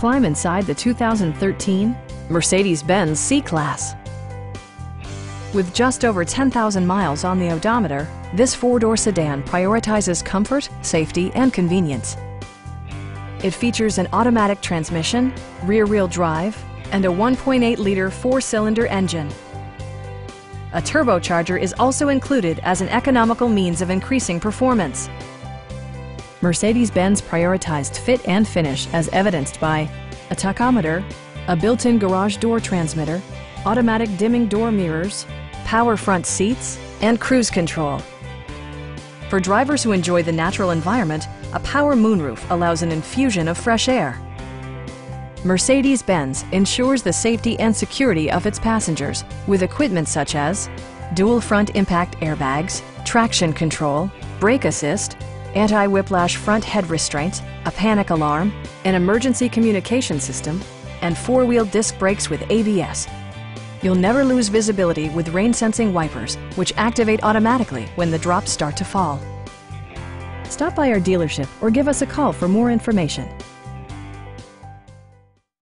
Climb inside the 2013 Mercedes-Benz C-Class. With just over 10,000 miles on the odometer, this four-door sedan prioritizes comfort, safety, and convenience. It features an automatic transmission, rear-wheel drive, and a 1.8-liter four-cylinder engine. A turbocharger is also included as an economical means of increasing performance. Mercedes-Benz prioritized fit and finish as evidenced by a tachometer, a built-in garage door transmitter, automatic dimming door mirrors, power front seats, and cruise control. For drivers who enjoy the natural environment, a power moonroof allows an infusion of fresh air. Mercedes-Benz ensures the safety and security of its passengers with equipment such as dual front impact airbags, traction control, brake assist, anti-whiplash front head restraints, a panic alarm, an emergency communication system, and four-wheel disc brakes with ABS. You'll never lose visibility with rain-sensing wipers, which activate automatically when the drops start to fall. Stop by our dealership or give us a call for more information.